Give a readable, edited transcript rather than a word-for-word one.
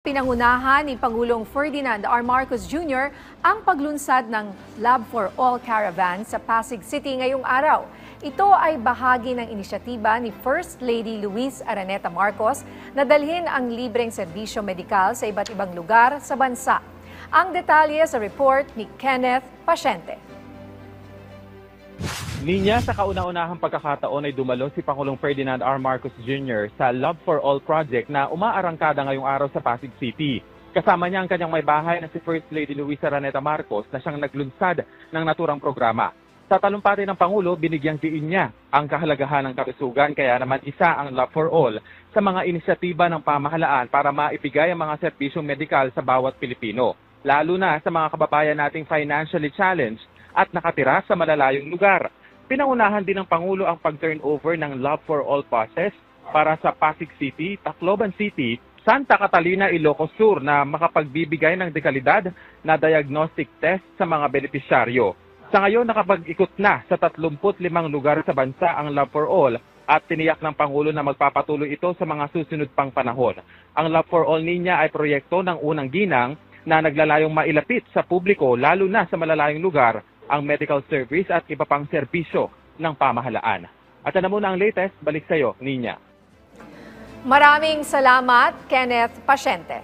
Pinangunahan ni Pangulong Ferdinand R. Marcos Jr. ang paglunsad ng Lab for All caravan sa Pasig City ngayong araw. Ito ay bahagi ng inisyatiba ni First Lady Louise Araneta Marcos na dalhin ang libreng serbisyo medikal sa iba't ibang lugar sa bansa. Ang detalye sa report ni Kenneth Paciente. Ninya sa kauna-unahang pagkakataon ay dumalo si Pangulong Ferdinand R. Marcos Jr. sa Love for All project na umaarangkada ngayong araw sa Pasig City. Kasama niya ang kanyang may bahay na si First Lady Louise Araneta Marcos na siyang naglunsad ng naturang programa. Sa talumpati ng Pangulo, binigyang diin niya ang kahalagahan ng kalusugan kaya naman isa ang Love for All sa mga inisyatiba ng pamahalaan para maibigay ang mga serbisyong medikal sa bawat Pilipino, lalo na sa mga kababayan nating financially challenged at nakatira sa malalayong lugar. Pinangunahan din ng Pangulo ang pag-turnover ng Love for All passes para sa Pasig City, Tacloban City, Santa Catalina, Ilocos Sur na makapagbibigay ng dekalidad na diagnostic test sa mga benepisyaryo. Sa ngayon, nakapag-ikot na sa 35 lugar sa bansa ang Love for All at tiniyak ng Pangulo na magpapatuloy ito sa mga susunod pang panahon. Ang Love for All niya ay proyekto ng unang ginang na naglalayong mailapit sa publiko lalo na sa malalayong lugar ang medical service at iba pang serbisyo ng pamahalaan. At yan na muna ang latest. Balik sa iyo, Ninya. Maraming salamat, Kenneth Paciente.